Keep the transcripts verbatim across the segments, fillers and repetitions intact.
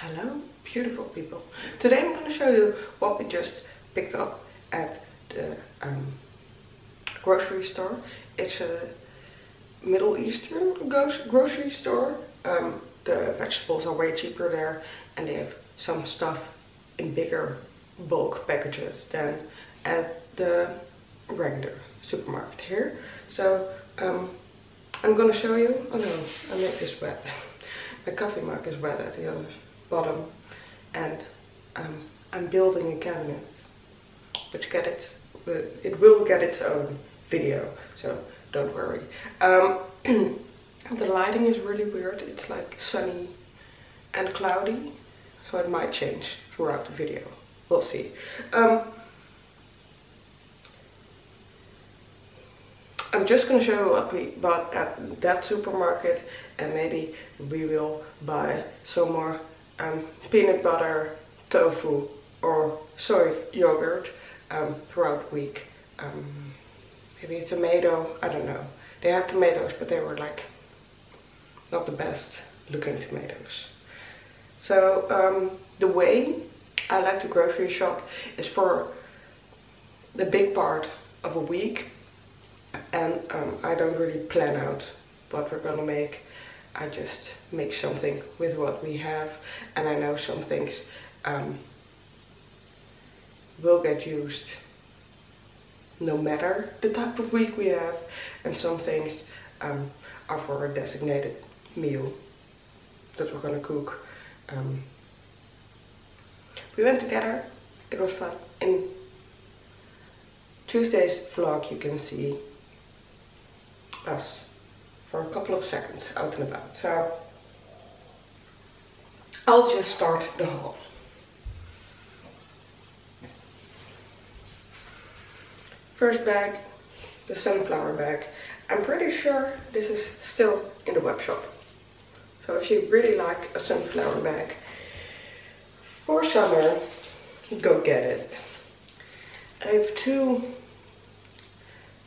Hello, beautiful people. Today I'm going to show you what we just picked up at the um, grocery store. It's a Middle Eastern grocery store. Um, the vegetables are way cheaper there, and they have some stuff in bigger bulk packages than at the regular supermarket here. So um, I'm going to show you. Oh no, I make this wet. My coffee mug is wet at the other bottom, and um, I'm building a cabinet, which get it, it will get its own video, so don't worry. Um, the lighting is really weird. It's like sunny and cloudy, so it might change throughout the video. We'll see. Um, I'm just going to show you what we bought at that supermarket, and maybe we will buy some more um, peanut butter, tofu or soy yogurt um, throughout the week. Um, maybe a tomato, I don't know. They had tomatoes, but they were like not the best looking tomatoes. So um, the way I like to grocery shop is for the big part of a week. And um, I don't really plan out what we're gonna make. I just make something with what we have, and I know some things um, will get used no matter the type of week we have, and some things um, are for a designated meal that we're gonna cook. Um, we went together, it was fun. In Tuesday's vlog you can see us for a couple of seconds out and about, so I'll just start the haul. First bag, the sunflower bag. I'm pretty sure this is still in the web shop, so if you really like a sunflower bag for summer, go get it. I have two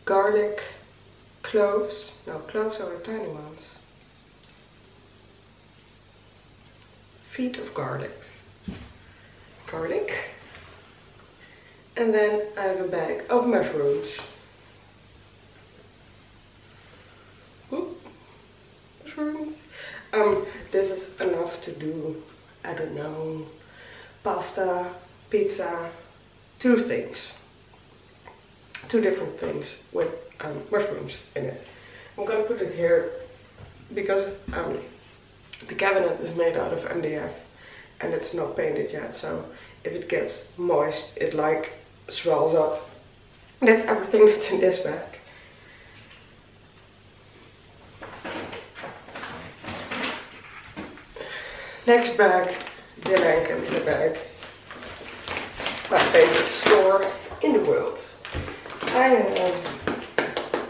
garlic cloves. No, cloves are the tiny ones. Feet of garlic. Garlic. And then I have a bag of mushrooms. Ooh, mushrooms. Um, this is enough to do, I don't know, pasta, pizza, two things. Two different things with um, mushrooms in it. I'm gonna put it here because um, the cabinet is made out of M D F and it's not painted yet, so if it gets moist it like swells up. That's everything that's in this bag. Next bag, the Delanken bag. My favorite store in the world. I have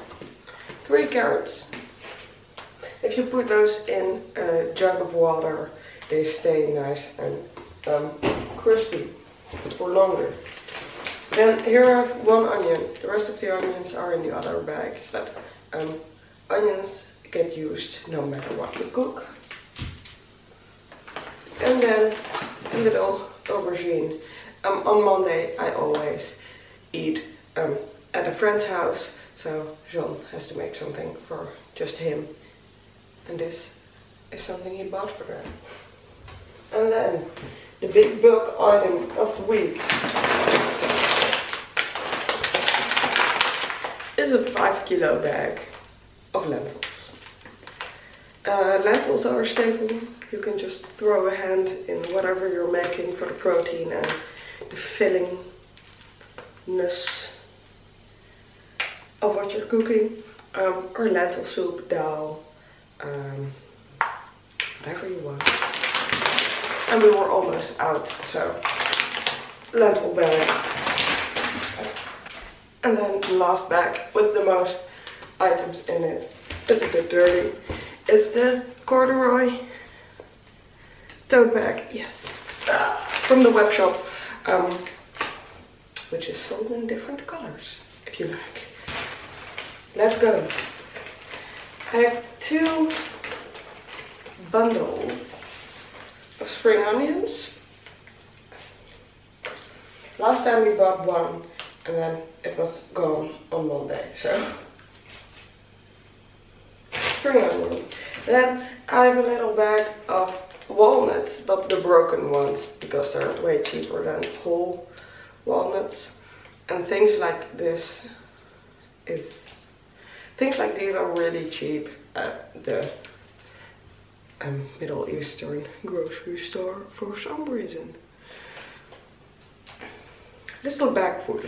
three carrots. If you put those in a jug of water, they stay nice and um, crispy for longer. Then here I have one onion. The rest of the onions are in the other bag, but um, onions get used no matter what you cook. And then a little aubergine. Um, on Monday I always eat um, at a friend's house, so Jean has to make something for just him, and this is something he bought for her. And then the big bulk item of the week is a five kilo bag of lentils. Uh, lentils are a staple. You can just throw a hand in whatever you're making for the protein and the fillingness of what you're cooking, um, or lentil soup, dal, um, whatever you want. And we were almost out, so lentil bag. And then the last bag with the most items in it. It's a bit dirty. It's the corduroy tote bag, yes, from the web shop, um, which is sold in different colors, if you like. Let's go. I have two bundles of spring onions. Last time we bought one and then it was gone on Monday, so spring onions. Then I have a little bag of walnuts, but the broken ones, because they're way cheaper than whole walnuts. And things like this is things like these are really cheap at the um, Middle Eastern grocery store for some reason. Little bag full.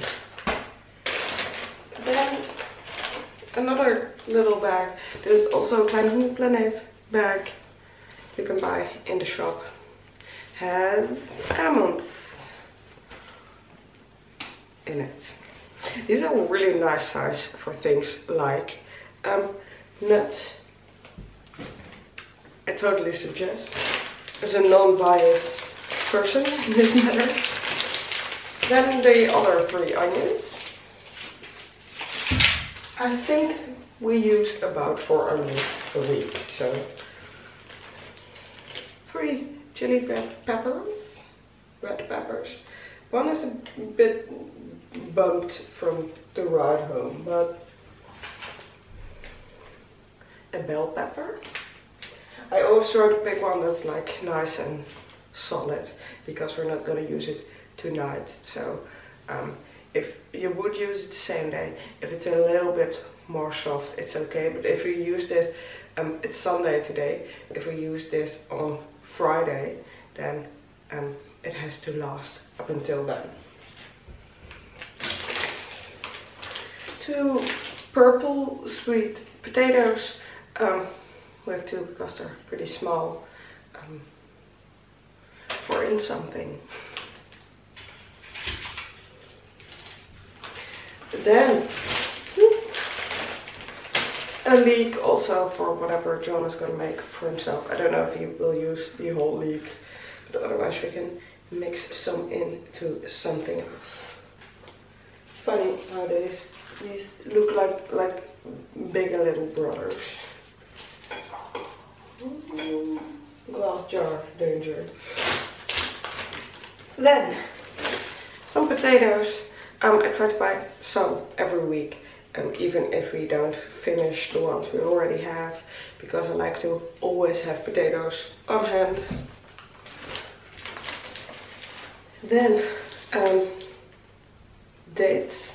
Then another little bag. This is also a Kleine Groene Planeet bag you can buy in the shop. Has almonds in it. These are really nice size for things like um, nuts. I totally suggest, as a non-biased person in this matter. Then the other three onions. I think we used about four onions a week, so three chili peppers, red peppers. One is a bit bumped from the ride home, but a bell pepper. I always try to pick one that's like nice and solid, because we're not going to use it tonight. So um, if you would use it the same day, if it's a little bit more soft, it's okay. But if we use this, um, it's Sunday today, if we use this on Friday, then um, it has to last up until then. Two purple sweet potatoes. Um, we have two because they're pretty small. Um, for in something. Then whoop, a leek also for whatever John is going to make for himself. I don't know if he will use the whole leek, but otherwise we can mix some into something else. It's funny how these these look like like bigger little brothers. Glass jar danger. Then some potatoes. Um, I try to buy some every week, um, even if we don't finish the ones we already have, because I like to always have potatoes on hand. Then um, dates.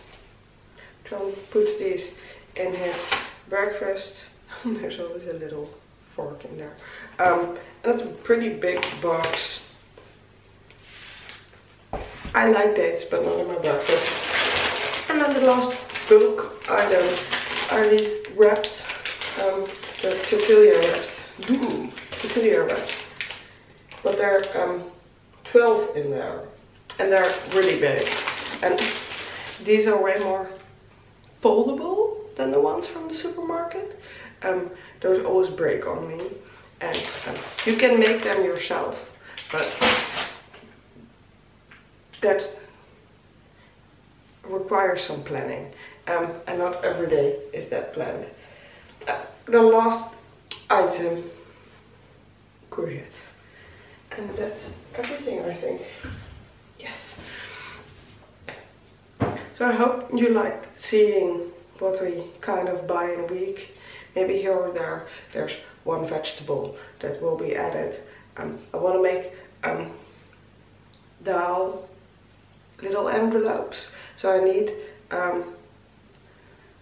John puts these in his breakfast. There's always a little fork in there. Um, and it's a pretty big box. I like dates, but not in my breakfast. And then the last bulk item are these wraps, um, the tortilla wraps. Ooh, tortilla wraps. But there are um, twelve in there, and they're really big. And these are way more foldable than the ones from the supermarket. Um, those always break on me, and um, you can make them yourself, but that requires some planning, um, and not every day is that planned. Uh, the last item, courgette, and that's everything, I think. Yes. So I hope you like seeing what we kind of buy in a week. Maybe here or there, there's one vegetable that will be added. Um, I want to make um, dal. Little envelopes, so I need um,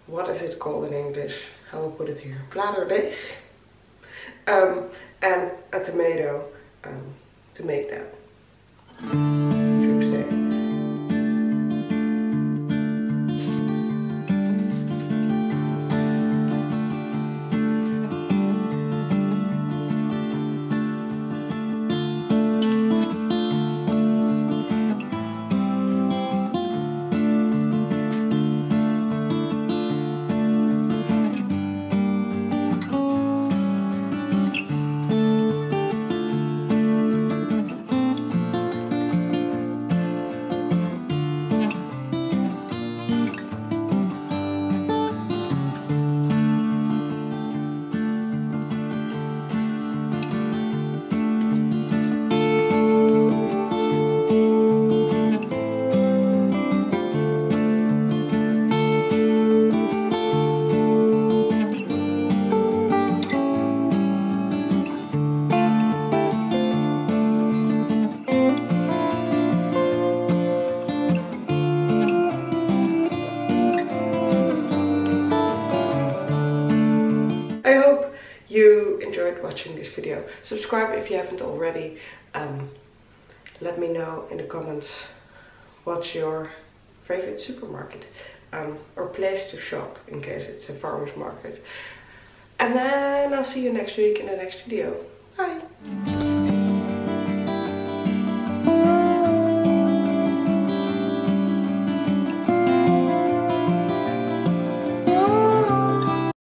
what is it called in English? I will put it here. Platterdeeg, um, and a tomato um, to make that. enjoyed watching this video. Subscribe if you haven't already. Um, let me know in the comments what's your favorite supermarket um, or place to shop in case it's a farmer's market. And then I'll see you next week in the next video. Bye!